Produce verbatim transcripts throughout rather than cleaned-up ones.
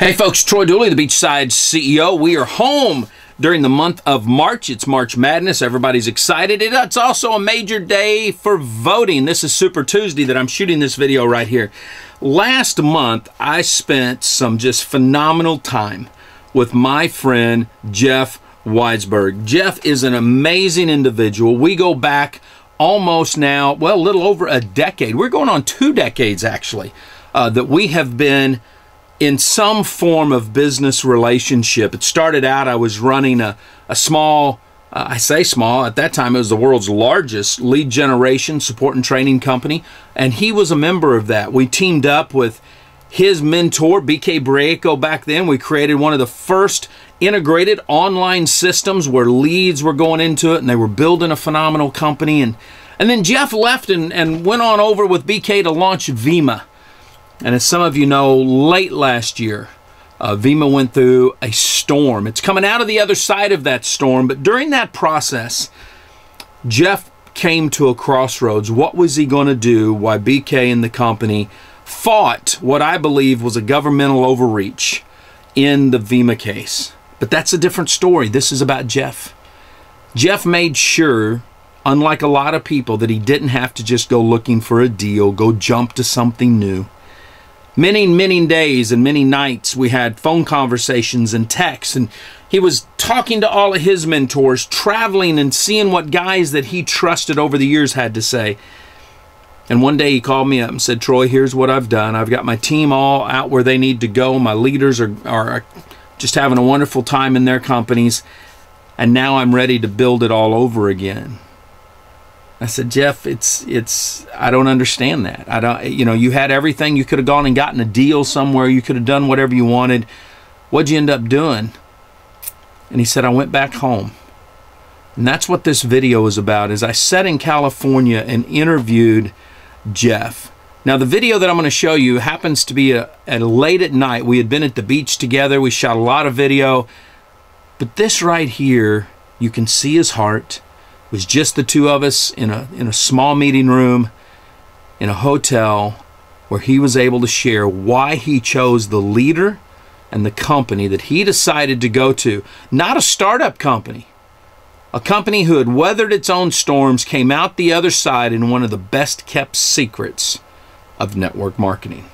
Hey folks, Troy Dooly, the Beachside C E O. We are home during the month of March. It's March Madness. Everybody's excited. It's also a major day for voting. This is Super Tuesday that I'm shooting this video right here. Last month, I spent some just phenomenal time with my friend, Jeff Weisberg. Jeff is an amazing individual. We go back almost now, well, a little over a decade. We're going on two decades, actually, uh, that we have been in some form of business relationship. It started out, I was running a, a small, uh, I say small, at that time it was the world's largest lead generation support and training company, and he was a member of that. We teamed up with his mentor, B K Breiko, back then. We created one of the first integrated online systems where leads were going into it, and they were building a phenomenal company. And, and then Jeff left and, and went on over with B K to launch Vemma. And as some of you know, late last year, uh, Vemma went through a storm. It's coming out of the other side of that storm, but during that process, Jeff came to a crossroads. What was he going to do while B K and the company fought what I believe was a governmental overreach in the Vemma case? But that's a different story. This is about Jeff. Jeff made sure, unlike a lot of people, that he didn't have to just go looking for a deal, go jump to something new. Many, many days and many nights we had phone conversations and texts, and he was talking to all of his mentors, traveling and seeing what guys that he trusted over the years had to say. And one day he called me up and said, "Troy, here's what I've done. I've got my team all out where they need to go. My leaders are, are just having a wonderful time in their companies, and now I'm ready to build it all over again." I said, "Jeff, it's it's I don't understand that. I don't you know, you had everything. You could have gone and gotten a deal somewhere. You could have done whatever you wanted. What'd you end up doing?" And he said, "I went back home." And that's what this video is about. Is I sat in California and interviewed Jeff. Now the video that I'm going to show you happens to be a, a late at night. We had been at the beach together. We shot a lot of video. But this right here, you can see his heart. It was just the two of us in a, in a small meeting room in a hotel where he was able to share why he chose the leader and the company that he decided to go to. Not a startup company. A company who had weathered its own storms, came out the other side in one of the best kept secrets of network marketing.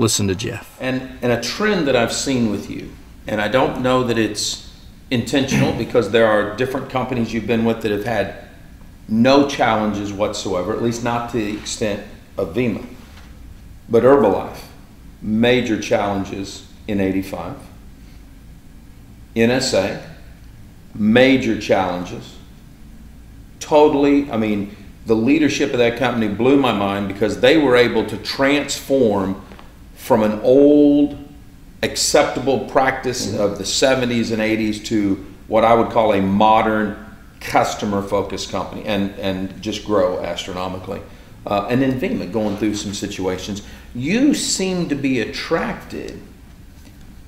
Listen to Jeff. And, and a trend that I've seen with you, and I don't know that it's intentional, because there are different companies you've been with that have had no challenges whatsoever, at least not to the extent of Vemma. But Herbalife, major challenges in eighty-five. N S A, major challenges. Totally, I mean, the leadership of that company blew my mind, because they were able to transform from an old acceptable practice of the seventies and eighties to what I would call a modern customer-focused company, and, and just grow astronomically. Uh, and then Vemma going through some situations. You seem to be attracted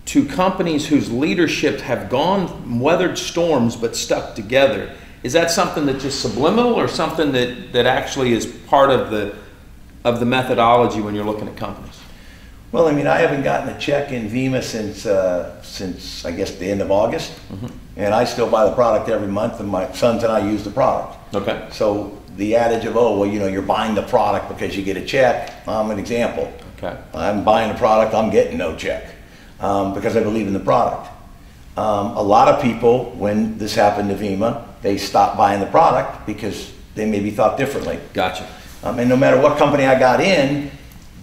to companies whose leadership have gone, weathered storms, but stuck together. Is that something that's just subliminal, or something that, that actually is part of the, of the methodology when you're looking at companies? Well, I mean, I haven't gotten a check in Vemma since, uh, since I guess, the end of August. Mm-hmm. And I still buy the product every month, and my sons and I use the product. Okay. So the adage of, oh, well, you know, you're buying the product because you get a check, I'm an example. Okay. I'm buying a product, I'm getting no check, um, because I believe in the product. Um, a lot of people, when this happened to Vemma, they stopped buying the product because they maybe thought differently. Gotcha. Um, and no matter what company I got in,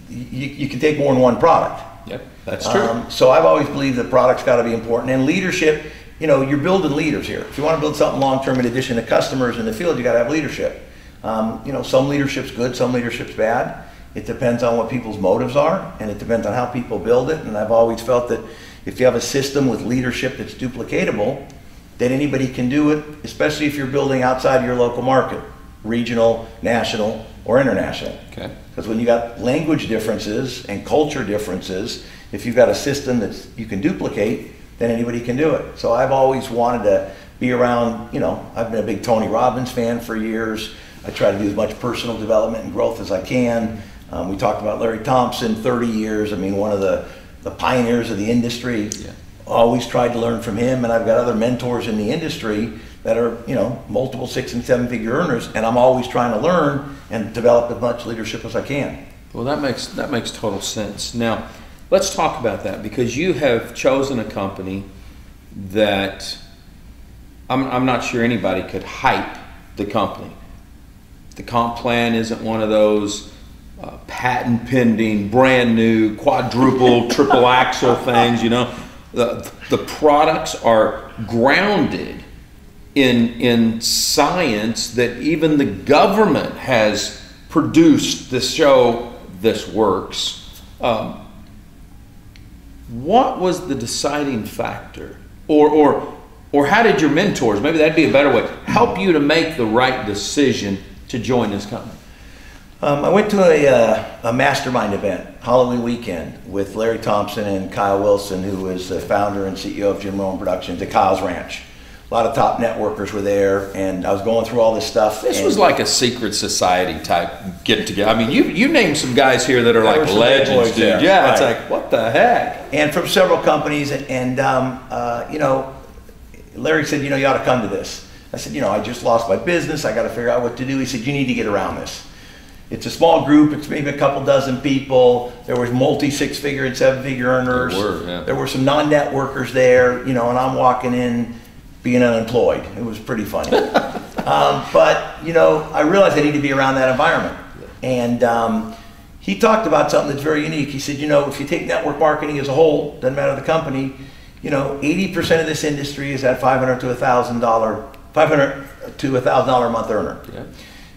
You, you can take more than one product. Yep, that's true. Um, so I've always believed that product's got to be important. And leadership, you know, you're building leaders here. If you want to build something long-term in addition to customers in the field, you got to have leadership. Um, you know, some leadership's good, some leadership's bad. It depends on what people's motives are, and it depends on how people build it. And I've always felt that if you have a system with leadership that's duplicatable, then anybody can do it, especially if you're building outside of your local market, regional, national, or international. Okay. Because when you got language differences and culture differences, if you've got a system that you can duplicate, then anybody can do it. So I've always wanted to be around, you know, I've been a big Tony Robbins fan for years. I try to do as much personal development and growth as I can. Um, we talked about Larry Thompson, thirty years. I mean, one of the the pioneers of the industry. Yeah. Always tried to learn from him, and I've got other mentors in the industry that are, you know, multiple six and seven figure earners, and I'm always trying to learn and develop as much leadership as I can. Well, that makes that makes total sense. Now, let's talk about that, because you have chosen a company that I'm, I'm not sure anybody could hype the company. The comp plan isn't one of those uh, patent pending, brand new, quadruple, triple axle things, you know. The, the products are grounded in, in science that even the government has produced to show this works. Um, what was the deciding factor? Or, or, or how did your mentors, maybe that'd be a better way, help you to make the right decision to join this company? Um, I went to a, uh, a mastermind event, Halloween weekend, with Larry Thompson and Kyle Wilson, who is the founder and C E O of Jim Rohn Productions, at Kyle's Ranch. A lot of top networkers were there, and I was going through all this stuff. This was like a secret society type get-together. I mean, you you named some guys here that are like legends, dude. There. Yeah, right. It's like, what the heck? And from several companies, and, and um, uh, you know, Larry said, you know, you ought to come to this. I said, you know, I just lost my business. I got to figure out what to do. He said, you need to get around this. It's a small group, it's maybe a couple dozen people. There was multi six figure and seven figure earners. There were, yeah. There were some non-networkers there, you know, and I'm walking in being unemployed. It was pretty funny. um, but, you know, I realized I need to be around that environment. And um, he talked about something that's very unique. He said, you know, if you take network marketing as a whole, doesn't matter the company, you know, eighty percent of this industry is that five hundred to one thousand dollars a month earner. Yeah.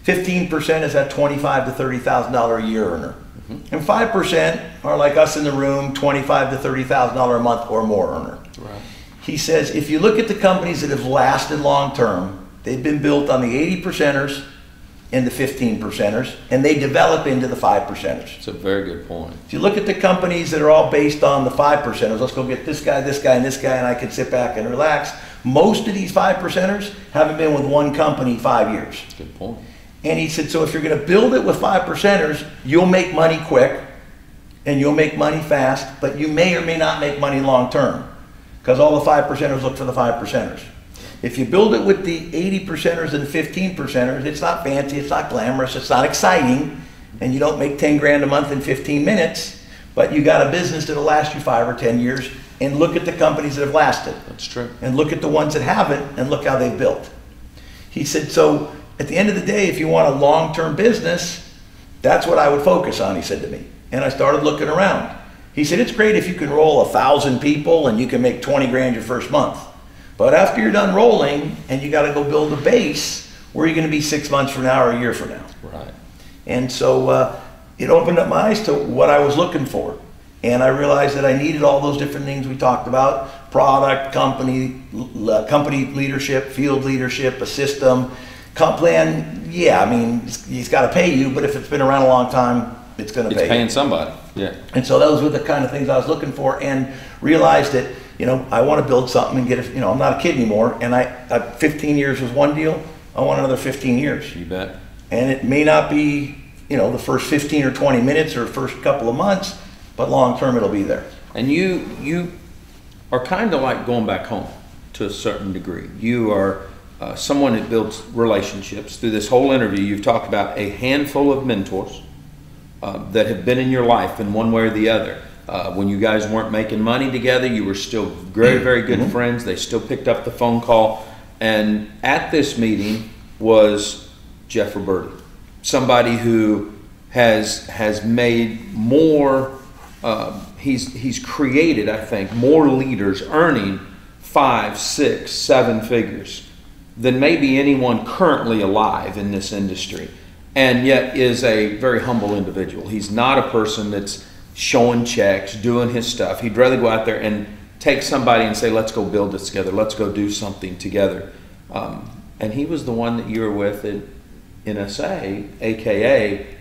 fifteen percent is that twenty-five to thirty thousand dollars a year earner. Mm-hmm. And five percent are like us in the room, twenty-five to thirty thousand dollars a month or more earner. Right. He says, if you look at the companies that have lasted long term, they've been built on the eighty percenters and the fifteen percenters, and they develop into the five percenters. It's a very good point. If you look at the companies that are all based on the five percenters, let's go get this guy, this guy, and this guy, and I can sit back and relax. Most of these five percenters haven't been with one company five years. Good point. And he said, so if you're going to build it with five percenters, you'll make money quick and you'll make money fast, but you may or may not make money long term, because all the five percenters look for the five percenters. If you build it with the eighty percenters and fifteen percenters, it's not fancy, it's not glamorous, it's not exciting, and you don't make ten grand a month in fifteen minutes, but you got a business that'll last you five or ten years, and look at the companies that have lasted. That's true. And look at the ones that haven't, and look how they've built. He said, so at the end of the day, if you want a long-term business, that's what I would focus on, he said to me. And I started looking around. He said, it's great if you can roll a thousand people and you can make twenty grand your first month. But after you're done rolling and you gotta go build a base, where are you gonna be six months from now or a year from now? Right. And so uh, it opened up my eyes to what I was looking for. And I realized that I needed all those different things we talked about: product, company, company leadership, field leadership, a system. Comp plan, yeah, I mean, he's got to pay you, but if it's been around a long time, it's going to pay. It's paying somebody, yeah. And so those were the kind of things I was looking for, and realized that, you know, I want to build something and get it, you know, I'm not a kid anymore, and I, I fifteen years was one deal, I want another fifteen years. You bet. And it may not be, you know, the first fifteen or twenty minutes or first couple of months, but long term it'll be there. And you, you are kind of like going back home to a certain degree. You are... Uh, someone that builds relationships. Through this whole interview, you've talked about a handful of mentors uh, that have been in your life in one way or the other. Uh, when you guys weren't making money together, you were still very, very good mm-hmm. friends. They still picked up the phone call. And at this meeting was Jeff Roberti, somebody who has has made more, uh, he's, he's created, I think, more leaders earning five, six, seven figures than maybe anyone currently alive in this industry, and yet is a very humble individual. He's not a person that's showing checks, doing his stuff. He'd rather go out there and take somebody and say, let's go build this together, let's go do something together. Um, and he was the one that you were with at N S A, aka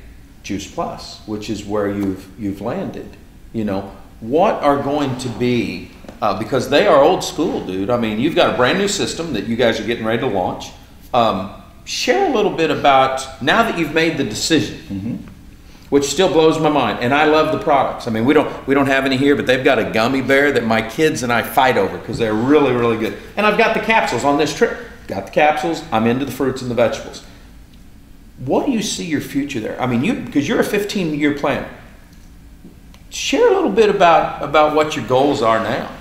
Juice Plus, which is where you've, you've landed. You know, what are going to be Uh, because they are old school, dude. I mean, you've got a brand new system that you guys are getting ready to launch. Um, share a little bit about, now that you've made the decision, mm-hmm. which still blows my mind. And I love the products. I mean, we don't we don't have any here, but they've got a gummy bear that my kids and I fight over because they're really, really good. And I've got the capsules on this trip. Got the capsules. I'm into the fruits and the vegetables. What do you see your future there? I mean, you because you're a fifteen-year plan. Share a little bit about, about what your goals are now.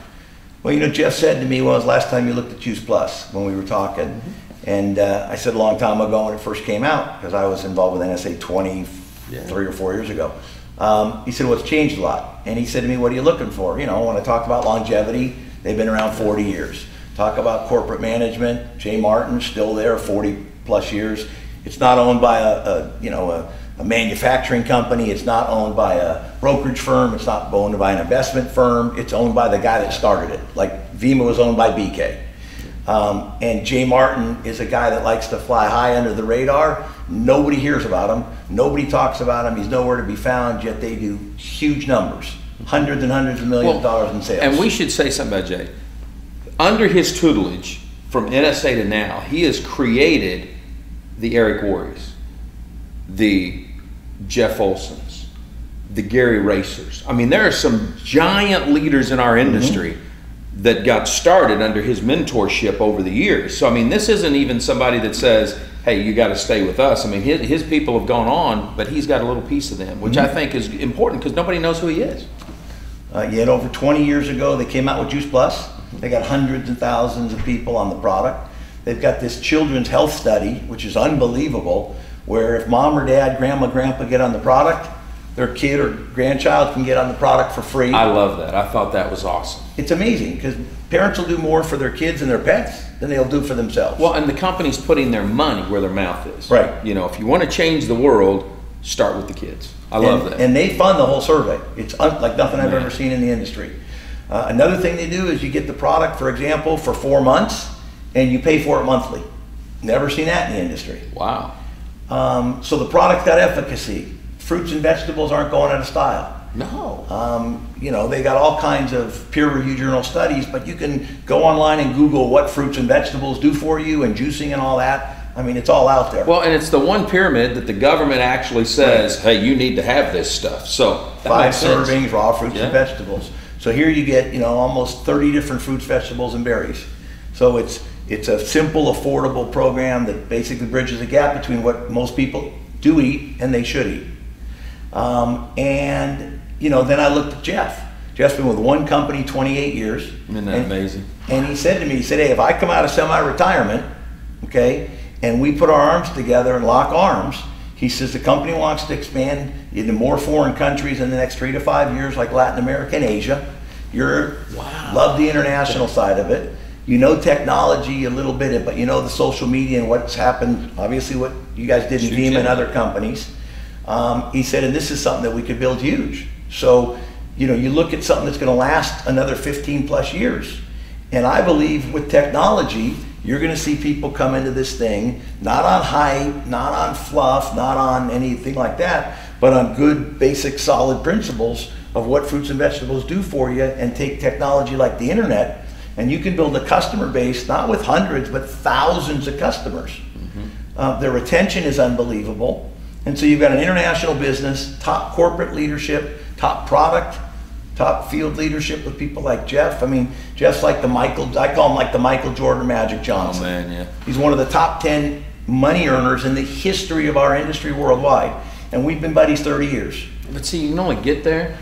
Well, you know, Jeff said to me, well, it was last time you looked at Juice Plus when we were talking. Mm-hmm. And uh, I said a long time ago when it first came out, because I was involved with N S A twenty-three yeah. or four years ago. Um, he said, well, it's changed a lot. And he said to me, what are you looking for? You know, when I talk about longevity, they've been around forty years. Talk about corporate management, Jay Martin, still there, forty plus years. It's not owned by a, a you know, a, a manufacturing company. It's not owned by a brokerage firm. It's not owned by an investment firm. It's owned by the guy that started it. Like Vemma was owned by B K. Um, and Jay Martin is a guy that likes to fly high under the radar. Nobody hears about him. Nobody talks about him. He's nowhere to be found, yet they do huge numbers, hundreds and hundreds of millions well, of dollars in sales. And we should say something about Jay. Under his tutelage, from N S A to now, he has created the Eric Worries, the Jeff Olsons, the Gary Racers. I mean, there are some giant leaders in our industry mm-hmm. that got started under his mentorship over the years. So I mean, this isn't even somebody that says, hey, you gotta stay with us. I mean, his, his people have gone on, but he's got a little piece of them, which mm-hmm. I think is important because nobody knows who he is. Uh, yet over twenty years ago, they came out with Juice Plus. They got hundreds and thousands of people on the product. They've got this children's health study, which is unbelievable, where if mom or dad, grandma, grandpa get on the product, their kid or grandchild can get on the product for free. I love that. I thought that was awesome. It's amazing because parents will do more for their kids and their pets than they'll do for themselves. Well, and the company's putting their money where their mouth is. Right. You know, if you want to change the world, start with the kids. I love and, that. And they fund the whole survey. It's un like nothing I've Man. ever seen in the industry. Uh, another thing they do is you get the product, for example, for four months and you pay for it monthly. Never seen that in the industry. Wow. Um, so the product's got efficacy. Fruits and vegetables aren't going out of style. No. Um, you know, they got all kinds of peer-reviewed journal studies, but you can go online and Google what fruits and vegetables do for you and juicing and all that. I mean, it's all out there. Well, and it's the one pyramid that the government actually says, right. hey, you need to have this stuff. So that Five makes servings, sense. raw fruits yeah. and vegetables. So here you get, you know, almost thirty different fruits, vegetables, and berries. So it's, it's a simple, affordable program that basically bridges the gap between what most people do eat and they should eat. Um, and, you know, then I looked at Jeff. Jeff's been with one company twenty-eight years. Isn't that and, amazing? And he said to me, he said, hey, if I come out of semi-retirement, okay, and we put our arms together and lock arms, he says the company wants to expand into more foreign countries in the next three to five years, like Latin America and Asia. You're, wow. love the international side of it. You know technology a little bit, but you know the social media and what's happened, obviously what you guys did in Vemma and other companies. Um, he said, and this is something that we could build huge. So, you know, you look at something that's going to last another fifteen plus years. And I believe with technology, you're going to see people come into this thing, not on hype, not on fluff, not on anything like that, but on good, basic, solid principles of what fruits and vegetables do for you, and take technology like the internet, and you can build a customer base, not with hundreds, but thousands of customers. Mm-hmm. uh, their retention is unbelievable. And so you've got an international business, top corporate leadership, top product, top field leadership with people like Jeff. I mean, Jeff's like the Michael, I call him like the Michael Jordan Magic Johnson. Oh man, yeah. He's one of the top ten money earners in the history of our industry worldwide. And we've been buddies thirty years. But see, you can only get there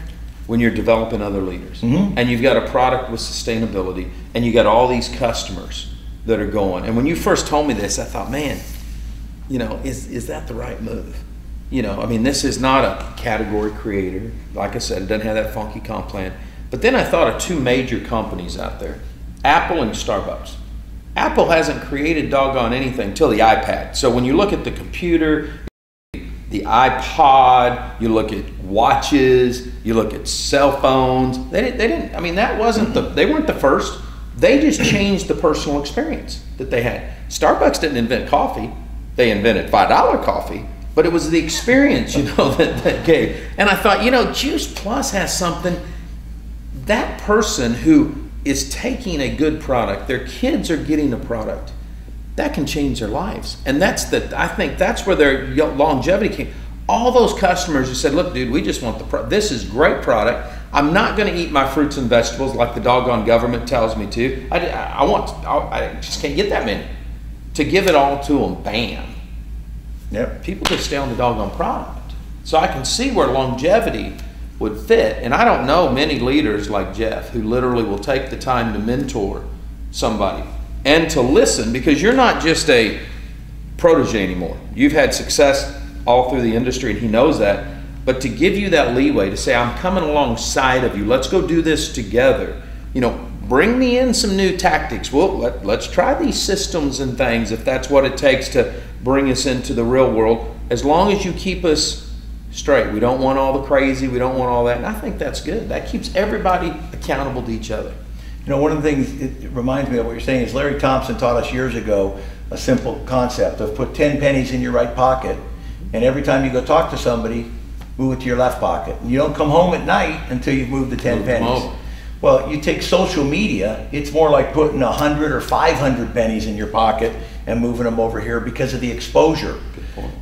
when you're developing other leaders. Mm-hmm. And you've got a product with sustainability, and you got all these customers that are going. And when you first told me this, I thought, man, you know, is, is that the right move? You know, I mean, this is not a category creator. Like I said, it doesn't have that funky comp plan. But then I thought of two major companies out there, Apple and Starbucks. Apple hasn't created doggone anything till the iPad. So when you look at the computer, the iPod, you look at watches, you look at cell phones, they didn't, they didn't I mean, that wasn't the, they weren't the first. They just changed the personal experience that they had. Starbucks didn't invent coffee. They invented five dollar coffee. But it was the experience, you know, that, that gave. And I thought, you know, Juice Plus has something. That person who is taking a good product, their kids are getting a product, that can change their lives. And that's the, I think that's where their longevity came. all those customers who said, look, dude, we just want the pro this is great product. I'm not going to eat my fruits and vegetables like the doggone government tells me to. I, I, want, I, I just can't get that many. To give it all to them, bam. Yep. People just stay on the doggone product. So I can see where longevity would fit. And I don't know many leaders like Jeff who literally will take the time to mentor somebody and to listen, because you're not just a protege anymore. You've had success all through the industry, and he knows that. But to give you that leeway to say, I'm coming alongside of you, let's go do this together. You know, bring me in some new tactics. Well, let, let's try these systems and things if that's what it takes to bring us into the real world, as long as you keep us straight. We don't want all the crazy, we don't want all that. And I think that's good. That keeps everybody accountable to each other. You know, one of the things it reminds me of what you're saying is Larry Thompson taught us years ago a simple concept of put ten pennies in your right pocket, and every time you go talk to somebody, move it to your left pocket. And you don't come home at night until you've moved the ten pennies. Well, you take social media, it's more like putting a hundred or five hundred pennies in your pocket and moving them over here because of the exposure.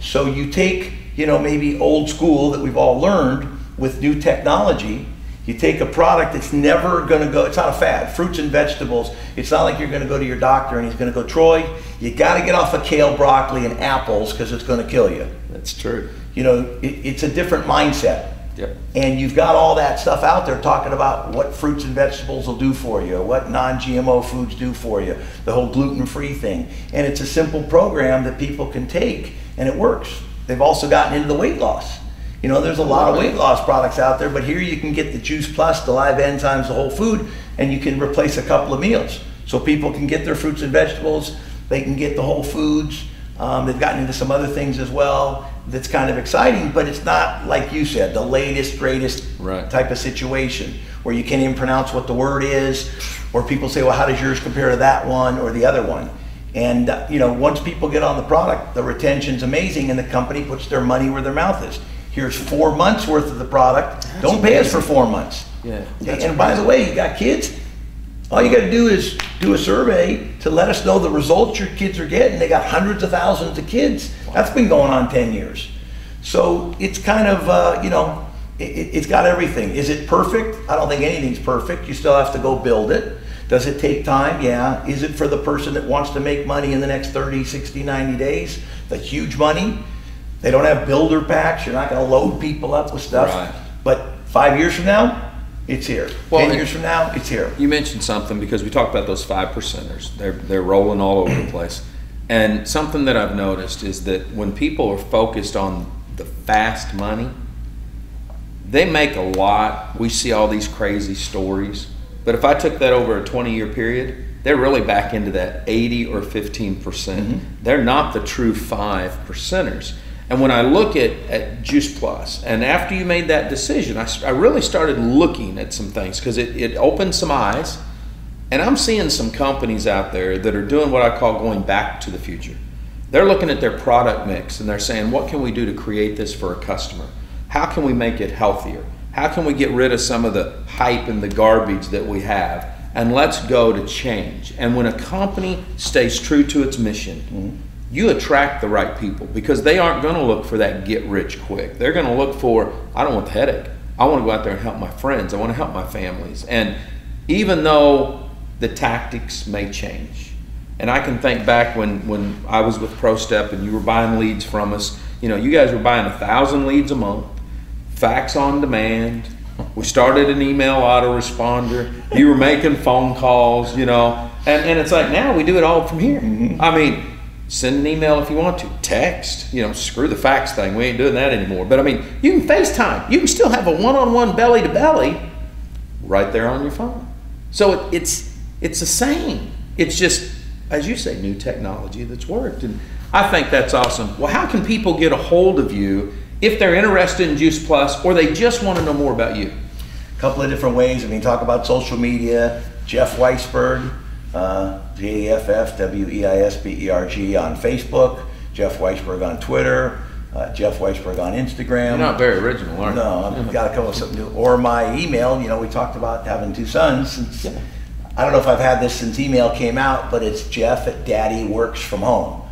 So you take, you know, maybe old school that we've all learned with new technology, you take a product that's never gonna go, it's not a fad, fruits and vegetables, it's not like you're gonna go to your doctor and he's gonna go, Troy, you gotta get off of kale, broccoli, and apples because it's gonna kill you. That's true. You know, it, it's a different mindset. Yep. And you've got all that stuff out there talking about what fruits and vegetables will do for you, what non G M O foods do for you, the whole gluten-free thing. And it's a simple program that people can take, and it works. They've also gotten into the weight loss. You know, there's a lot of weight loss products out there, but here you can get the Juice Plus, the live enzymes, the whole food, and you can replace a couple of meals. So people can get their fruits and vegetables, they can get the whole foods. Um, they've gotten into some other things as well that's kind of exciting, but it's not, like you said, the latest, greatest right. type of situation where you can't even pronounce what the word is, or people say, well, how does yours compare to that one or the other one? And uh, you know, once people get on the product, the retention's amazing, and the company puts their money where their mouth is. Here's four months worth of the product. That's Don't pay amazing. us for four months. Yeah. And, and by the way, you got kids? All you gotta do is do a survey to let us know the results your kids are getting. They got hundreds of thousands of kids. That's been going on ten years. So it's kind of, uh, you know, it, it's got everything. Is it perfect? I don't think anything's perfect. You still have to go build it. Does it take time? Yeah. Is it for the person that wants to make money in the next thirty, sixty, ninety days? The huge money? They don't have builder packs. You're not gonna load people up with stuff. Right. But five years from now, it's here. Well, Ten years from now, it's here. You mentioned something, because we talked about those five percenters. They're, they're rolling all over the place. And something that I've noticed is that when people are focused on the fast money, they make a lot. We see all these crazy stories. But if I took that over a twenty-year period, they're really back into that eighty or fifteen percent. Mm-hmm. They're not the true five percenters. And when I look at, at Juice Plus, and after you made that decision, I, I really started looking at some things, because it, it opened some eyes, and I'm seeing some companies out there that are doing what I call going back to the future. They're looking at their product mix, and they're saying, what can we do to create this for a customer? How can we make it healthier? How can we get rid of some of the hype and the garbage that we have? And let's go to change. And when a company stays true to its mission, mm-hmm. you attract the right people, because they aren't going to look for that get rich quick. They're going to look for, I don't want the headache. I want to go out there and help my friends. I want to help my families. And even though the tactics may change, and I can think back when, when I was with ProStep and you were buying leads from us, you know, you guys were buying a thousand leads a month, fax on demand. We started an email autoresponder. You were making phone calls, you know, and, and it's like, now we do it all from here. Mm-hmm. I mean, send an email if you want to, text, you know, screw the fax thing, we ain't doing that anymore. But I mean, you can FaceTime, you can still have a one-on-one belly-to-belly right there on your phone. So it, it's, it's the same. It's just, as you say, new technology that's worked. And I think that's awesome. Well, how can people get a hold of you if they're interested in Juice Plus, or they just want to know more about you? A couple of different ways. I mean, talk about social media, Jeff Weisberg. Uh, J E F F W E I S B E R G on Facebook, Jeff Weisberg on Twitter, uh, Jeff Weisberg on Instagram. You're not very original, are you? No, I've got to come up with something new. Or my email, you know, we talked about having two sons. It's, I don't know if I've had this since email came out, but it's Jeff at Daddy Works from Home.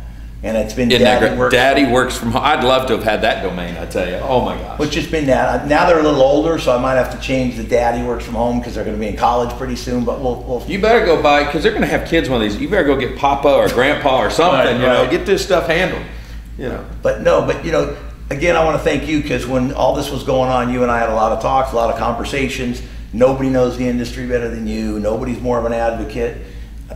And it's been Daddy Works, Daddy Works From Home. I'd love to have had that domain, I tell you. Oh my gosh. Which has been that. Now they're a little older, so I might have to change the Daddy Works From Home because they're going to be in college pretty soon. But we'll, we'll you better go buy, because they're going to have kids one of these. You better go get Papa or Grandpa or something. Right, you right. know, get this stuff handled. You know. But no, but you know, again, I want to thank you, because when all this was going on, you and I had a lot of talks, a lot of conversations. Nobody knows the industry better than you. Nobody's more of an advocate.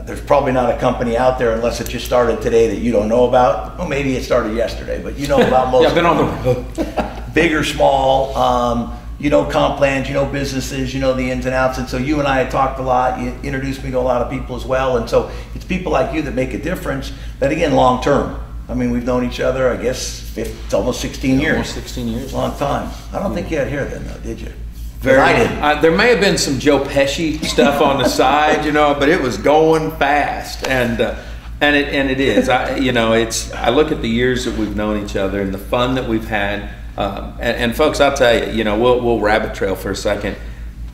There's probably not a company out there, unless it just started today, that you don't know about. Well, maybe it started yesterday, but you know about most. Yeah, I've been on the road. Big or small, um, you know comp plans, you know businesses, you know the ins and outs. And so you and I had talked a lot. You introduced me to a lot of people as well. And so it's people like you that make a difference, that again, long term. I mean, we've known each other, I guess, fifteen, it's almost sixteen years. Almost sixteen years. Long time. I don't yeah. think you had hair then, though, did you? Very. I didn't. I, there may have been some Joe Pesci stuff on the side, you know, but it was going fast, and uh, and it and it is. I, you know, it's. I look at the years that we've known each other and the fun that we've had. Um, and, and folks, I'll tell you, you know, we'll we'll rabbit trail for a second.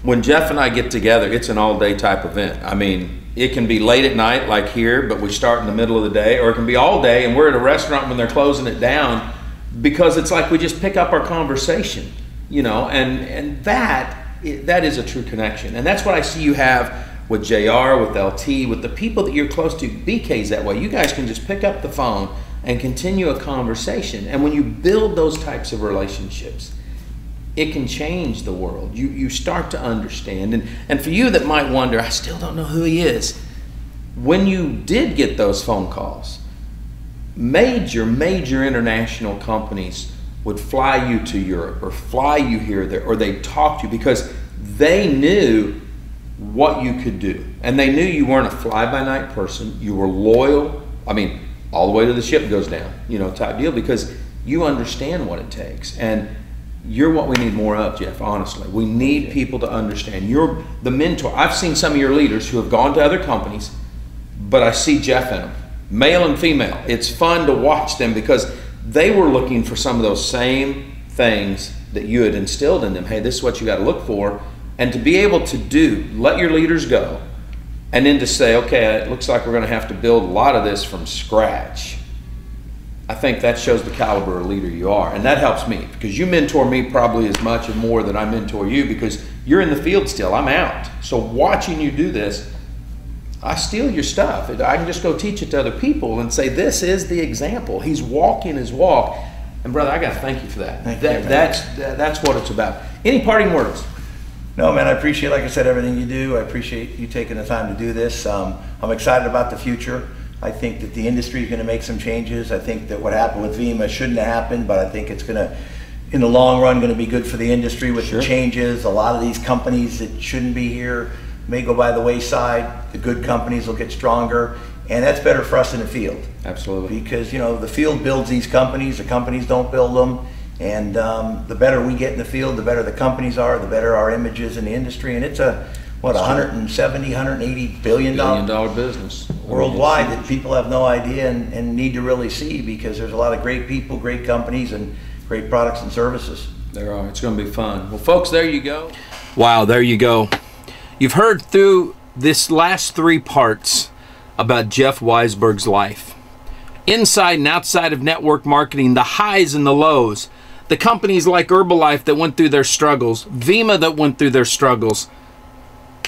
When Jeff and I get together, it's an all-day type event. I mean, it can be late at night, like here, but we start in the middle of the day, or it can be all day, and we're at a restaurant when they're closing it down, because it's like we just pick up our conversation. You know, and and that that is a true connection, and that's what I see you have with J R, with L T, with the people that you're close to. B K's that way. You guys can just pick up the phone and continue a conversation, and when you build those types of relationships, it can change the world. You you start to understand, and and for you that might wonder, I still don't know who he is. When you did get those phone calls, major major international companies would fly you to Europe, or fly you here or there, or they'd talk to you, because they knew what you could do. And they knew you weren't a fly-by-night person. You were loyal. I mean, all the way to the ship goes down, you know, type deal, because you understand what it takes. And you're what we need more of, Jeff, honestly. We need people to understand. You're the mentor. I've seen some of your leaders who have gone to other companies, but I see Jeff in them, male and female. It's fun to watch them, because they were looking for some of those same things that you had instilled in them. Hey, this is what you got to look for. And to be able to do, let your leaders go, and then to say, okay, it looks like we're going to have to build a lot of this from scratch. I think that shows the caliber of leader you are. And that helps me, because you mentor me probably as much and more than I mentor you, because you're in the field still. I'm out. So watching you do this, I steal your stuff. I can just go teach it to other people and say, this is the example. He's walking his walk. And brother, I got to thank you for that. Thank that you, that's, that's what it's about. Any parting words? No, man, I appreciate, like I said, everything you do. I appreciate you taking the time to do this. Um, I'm excited about the future. I think that the industry is going to make some changes. I think that what happened with Vemma shouldn't have happened, but I think it's going to, in the long run, going to be good for the industry with sure. the changes. A lot of these companies that shouldn't be here may go by the wayside. The good companies will get stronger, and that's better for us in the field. Absolutely. Because, you know, the field builds these companies, the companies don't build them, and um, the better we get in the field, the better the companies are, the better our image is in the industry. And it's a, what, one hundred seventy, one hundred eighty billion dollar business worldwide that people have no idea and, and need to really see, because there's a lot of great people, great companies, and great products and services. There are. It's going to be fun. Well, folks, there you go. Wow, there you go. You've heard through this last three parts about Jeff Weisberg's life. Inside and outside of network marketing, the highs and the lows, the companies like Herbalife that went through their struggles, Vemma that went through their struggles,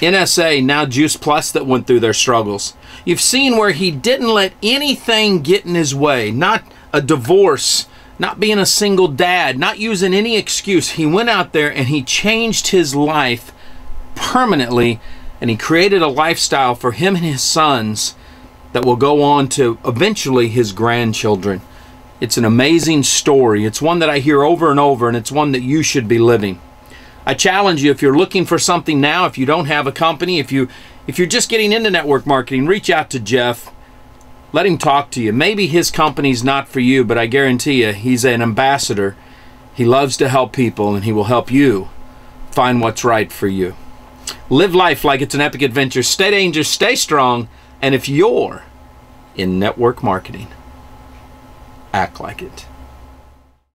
N S A, now Juice Plus, that went through their struggles. You've seen where he didn't let anything get in his way, not a divorce, not being a single dad, not using any excuse. He went out there and he changed his life permanently, and he created a lifestyle for him and his sons that will go on to eventually his grandchildren. It's an amazing story. It's one that I hear over and over, and it's one that you should be living. I challenge you, if you're looking for something now, if you don't have a company, if you if you're just getting into network marketing, reach out to Jeff. Let him talk to you. Maybe his company's not for you, but I guarantee you, he's an ambassador. He loves to help people, and he will help you find what's right for you. Live life like it's an epic adventure. Stay dangerous, stay strong, and if you're in network marketing, act like it.